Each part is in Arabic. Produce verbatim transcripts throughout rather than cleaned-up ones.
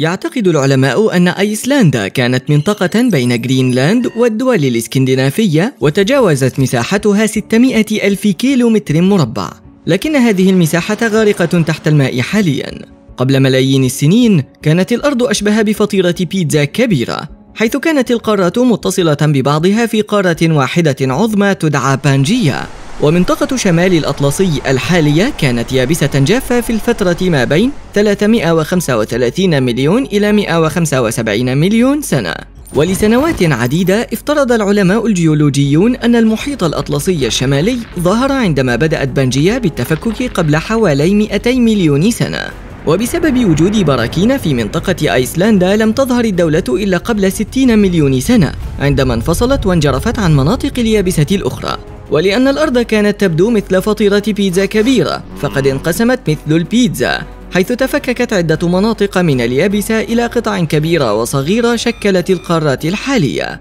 يعتقد العلماء أن أيسلندا كانت منطقة بين جرينلاند والدول الإسكندنافية، وتجاوزت مساحتها ستمائة ألف كيلومتر مربع، لكن هذه المساحة غارقة تحت الماء حالياً. قبل ملايين السنين كانت الأرض أشبه بفطيرة بيتزا كبيرة، حيث كانت القارة متصلة ببعضها في قارة واحدة عظمى تدعى بانجيا. ومنطقة شمال الأطلسي الحالية كانت يابسة جافة في الفترة ما بين ثلاثمائة وخمسة وثلاثين مليون إلى مائة وخمسة وسبعين مليون سنة. ولسنوات عديدة افترض العلماء الجيولوجيون أن المحيط الأطلسي الشمالي ظهر عندما بدأت بانجيا بالتفكك قبل حوالي مئتي مليون سنة. وبسبب وجود براكين في منطقة أيسلندا لم تظهر الدولة إلا قبل ستين مليون سنة، عندما انفصلت وانجرفت عن مناطق اليابسة الأخرى. ولأن الأرض كانت تبدو مثل فطيرة بيتزا كبيرة، فقد انقسمت مثل البيتزا، حيث تفككت عدة مناطق من اليابسة إلى قطع كبيرة وصغيرة شكلت القارات الحالية.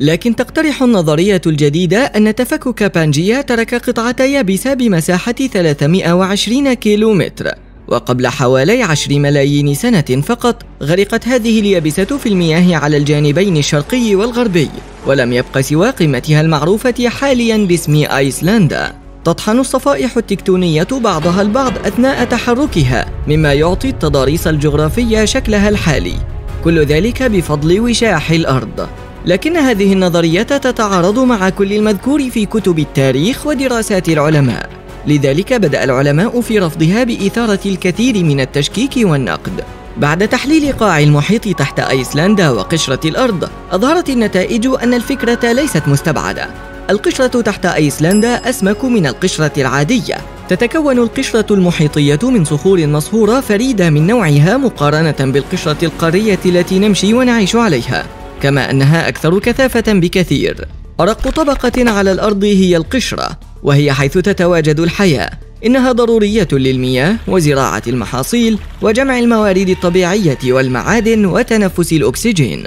لكن تقترح النظرية الجديدة أن تفكك بانجيا ترك قطعة يابسة بمساحة ثلاثمائة وعشرين كيلومتر، وقبل حوالي عشر ملايين سنة فقط غرقت هذه اليابسة في المياه على الجانبين الشرقي والغربي، ولم يبق سوى قمتها المعروفة حاليا باسم أيسلندا. تطحن الصفائح التكتونية بعضها البعض أثناء تحركها، مما يعطي التضاريس الجغرافية شكلها الحالي، كل ذلك بفضل وشاح الأرض. لكن هذه النظرية تتعارض مع كل المذكور في كتب التاريخ ودراسات العلماء، لذلك بدأ العلماء في رفضها بإثارة الكثير من التشكيك والنقد. بعد تحليل قاع المحيط تحت أيسلندا وقشرة الأرض، أظهرت النتائج أن الفكرة ليست مستبعدة. القشرة تحت أيسلندا أسمك من القشرة العادية. تتكون القشرة المحيطية من صخور مصهورة فريدة من نوعها مقارنة بالقشرة القارية التي نمشي ونعيش عليها، كما أنها أكثر كثافة بكثير. أرق طبقة على الأرض هي القشرة، وهي حيث تتواجد الحياة. إنها ضرورية للمياه وزراعة المحاصيل وجمع الموارد الطبيعية والمعادن وتنفس الأكسجين.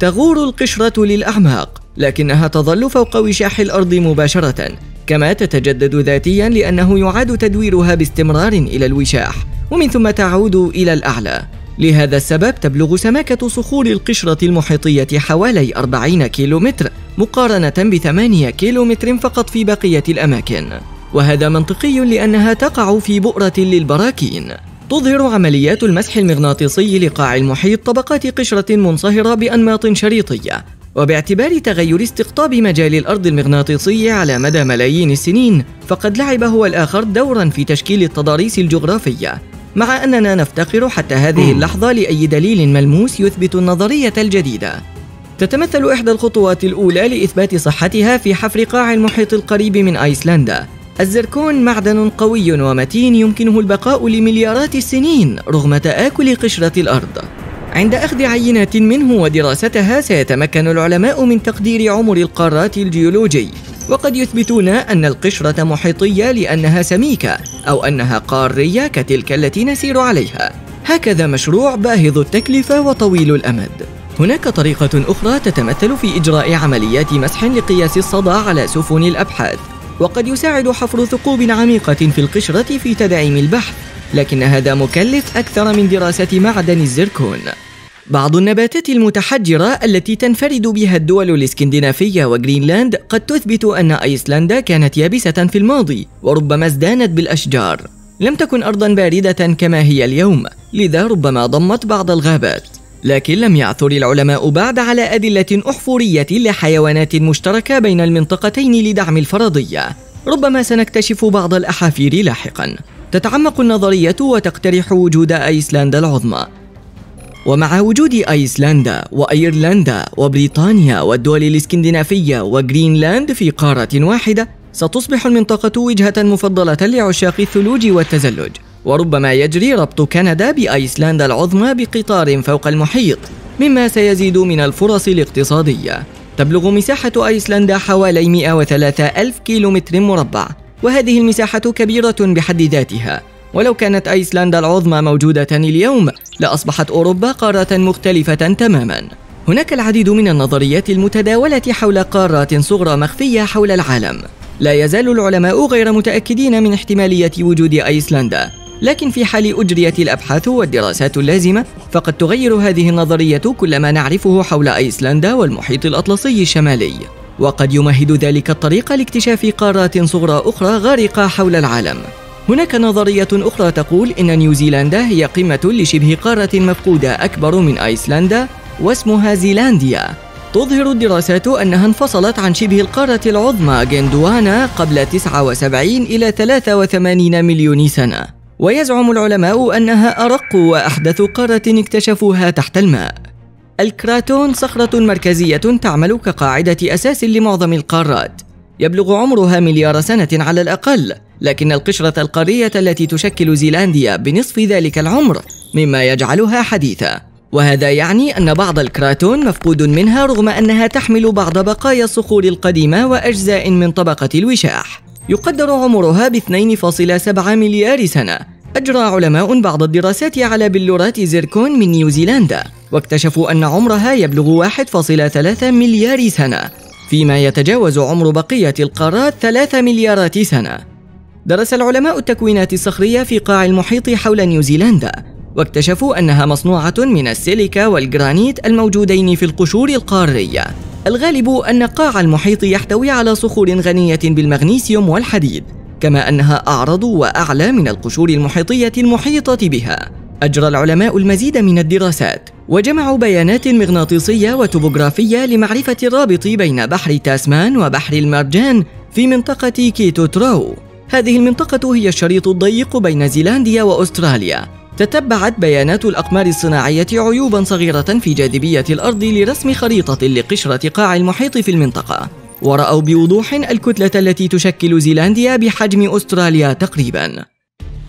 تغور القشرة للأعماق، لكنها تظل فوق وشاح الأرض مباشرة، كما تتجدد ذاتيا لأنه يعاد تدويرها باستمرار إلى الوشاح، ومن ثم تعود إلى الأعلى. لهذا السبب تبلغ سماكة صخور القشرة المحيطية حوالي أربعين كيلومتر، مقارنة بثمانية كيلومتر فقط في بقية الأماكن. وهذا منطقي لأنها تقع في بؤرة للبراكين. تظهر عمليات المسح المغناطيسي لقاع المحيط طبقات قشرة منصهرة بأنماط شريطية، وباعتبار تغير استقطاب مجال الأرض المغناطيسي على مدى ملايين السنين، فقد لعب هو الآخر دورا في تشكيل التضاريس الجغرافية، مع أننا نفتقر حتى هذه اللحظة لأي دليل ملموس يثبت النظرية الجديدة. تتمثل إحدى الخطوات الأولى لإثبات صحتها في حفر قاع المحيط القريب من أيسلندا. الزركون معدن قوي ومتين يمكنه البقاء لمليارات السنين رغم تآكل قشرة الأرض. عند أخذ عينات منه ودراستها سيتمكن العلماء من تقدير عمر القارات الجيولوجي، وقد يثبتون أن القشرة محيطية لأنها سميكة، أو أنها قارية كتلك التي نسير عليها. هكذا مشروع باهظ التكلفة وطويل الأمد. هناك طريقة أخرى تتمثل في إجراء عمليات مسح لقياس الصدى على سفن الأبحاث، وقد يساعد حفر ثقوب عميقة في القشرة في تدعيم البحث، لكن هذا مكلف أكثر من دراسة معدن الزركون. بعض النباتات المتحجرة التي تنفرد بها الدول الإسكندنافية وجرينلاند قد تثبت أن أيسلندا كانت يابسة في الماضي، وربما ازدانت بالأشجار. لم تكن أرضا باردة كما هي اليوم، لذا ربما ضمت بعض الغابات. لكن لم يعثر العلماء بعد على أدلة أحفورية لحيوانات مشتركة بين المنطقتين لدعم الفرضية. ربما سنكتشف بعض الأحافير لاحقا. تتعمق النظرية وتقترح وجود أيسلندا العظمى. ومع وجود أيسلندا وأيرلندا وبريطانيا والدول الإسكندنافية وجرينلاند في قارة واحدة، ستصبح المنطقة وجهة مفضلة لعشاق الثلوج والتزلج. وربما يجري ربط كندا بأيسلندا العظمى بقطار فوق المحيط، مما سيزيد من الفرص الاقتصادية. تبلغ مساحة أيسلندا حوالي مائة وثلاثة ألف كيلومتر مربع، وهذه المساحة كبيرة بحد ذاتها. ولو كانت أيسلندا العظمى موجودة اليوم لأصبحت أوروبا قارة مختلفة تماما. هناك العديد من النظريات المتداولة حول قارات صغرى مخفية حول العالم. لا يزال العلماء غير متأكدين من احتمالية وجود أيسلندا، لكن في حال أجريت الأبحاث والدراسات اللازمة فقد تغير هذه النظرية كل ما نعرفه حول أيسلندا والمحيط الأطلسي الشمالي، وقد يمهد ذلك الطريق لاكتشاف قارات صغرى أخرى غارقة حول العالم. هناك نظرية أخرى تقول إن نيوزيلندا هي قمة لشبه قارة مفقودة أكبر من أيسلندا واسمها زيلانديا. تظهر الدراسات أنها انفصلت عن شبه القارة العظمى جندوانا قبل تسعة وسبعين إلى ثلاثة وثمانين مليون سنة، ويزعم العلماء أنها أرق وأحدث قارة اكتشفوها تحت الماء. الكراتون صخرة مركزية تعمل كقاعدة أساس لمعظم القارات، يبلغ عمرها مليار سنة على الأقل، لكن القشرة القارية التي تشكل زيلانديا بنصف ذلك العمر مما يجعلها حديثة، وهذا يعني أن بعض الكراتون مفقود منها رغم أنها تحمل بعض بقايا الصخور القديمة وأجزاء من طبقة الوشاح. يقدر عمرها ب اثنين فاصلة سبعة مليار سنة. أجرى علماء بعض الدراسات على بلورات زركون من نيوزيلندا واكتشفوا أن عمرها يبلغ واحد فاصلة ثلاثة مليار سنة، فيما يتجاوز عمر بقية القارات ثلاثة مليارات سنة. درس العلماء التكوينات الصخرية في قاع المحيط حول نيوزيلندا واكتشفوا أنها مصنوعة من السيليكا والجرانيت الموجودين في القشور القارية. الغالب أن قاع المحيط يحتوي على صخور غنية بالمغنيسيوم والحديد، كما أنها أعرض وأعلى من القشور المحيطية المحيطة بها. أجرى العلماء المزيد من الدراسات وجمعوا بيانات مغناطيسية وتوبوغرافية لمعرفة الرابط بين بحر تاسمان وبحر المرجان في منطقة كيتوتراو. هذه المنطقة هي الشريط الضيق بين زيلانديا وأستراليا. تتبعت بيانات الأقمار الصناعية عيوبا صغيرة في جاذبية الأرض لرسم خريطة لقشرة قاع المحيط في المنطقة، ورأوا بوضوح الكتلة التي تشكل زيلانديا بحجم أستراليا تقريبا.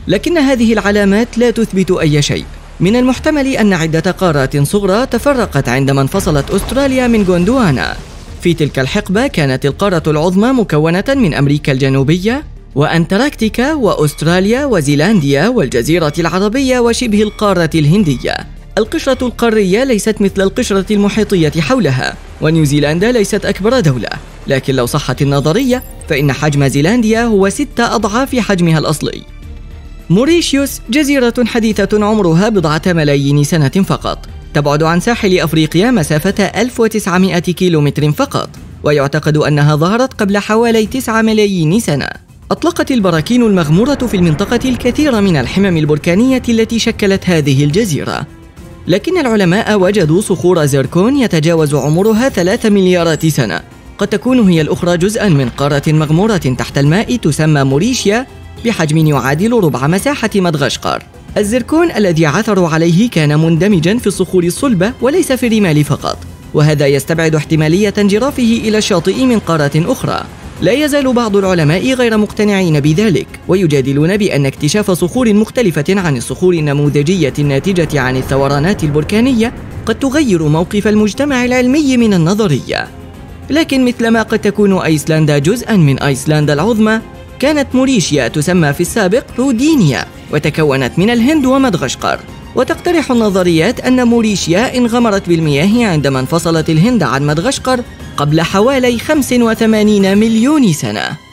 لكن هذه العلامات لا تثبت أي شيء. من المحتمل أن عدة قارات صغرى تفرقت عندما انفصلت أستراليا من غندوانا. في تلك الحقبة كانت القارة العظمى مكونة من أمريكا الجنوبية وأنتاركتيكا وأستراليا وزيلانديا والجزيرة العربية وشبه القارة الهندية. القشرة القارية ليست مثل القشرة المحيطية حولها، ونيوزيلندا ليست أكبر دولة، لكن لو صحت النظرية فإن حجم زيلانديا هو ستة أضعاف حجمها الأصلي. موريشيوس جزيرة حديثة عمرها بضعة ملايين سنة فقط، تبعد عن ساحل أفريقيا مسافة ألف وتسعمائة كيلومتر فقط، ويعتقد أنها ظهرت قبل حوالي تسعة ملايين سنة. أطلقت البراكين المغمورة في المنطقة الكثير من الحمم البركانية التي شكلت هذه الجزيرة، لكن العلماء وجدوا صخور زركون يتجاوز عمرها ثلاثة مليارات سنة. قد تكون هي الأخرى جزءا من قارة مغمورة تحت الماء تسمى موريشيا بحجم يعادل ربع مساحة مدغشقر. الزركون الذي عثروا عليه كان مندمجا في الصخور الصلبة وليس في الرمال فقط، وهذا يستبعد احتمالية انجرافه إلى الشاطئ من قارة أخرى. لا يزال بعض العلماء غير مقتنعين بذلك، ويجادلون بأن اكتشاف صخور مختلفة عن الصخور النموذجية الناتجة عن الثورانات البركانية قد تغير موقف المجتمع العلمي من النظرية. لكن مثلما قد تكون أيسلندا جزءا من أيسلندا العظمى، كانت موريشيا تسمى في السابق رودينيا وتكونت من الهند ومدغشقر. وتقترح النظريات أن موريشيا انغمرت بالمياه عندما انفصلت الهند عن مدغشقر قبل حوالي خمسة وثمانين مليون سنة.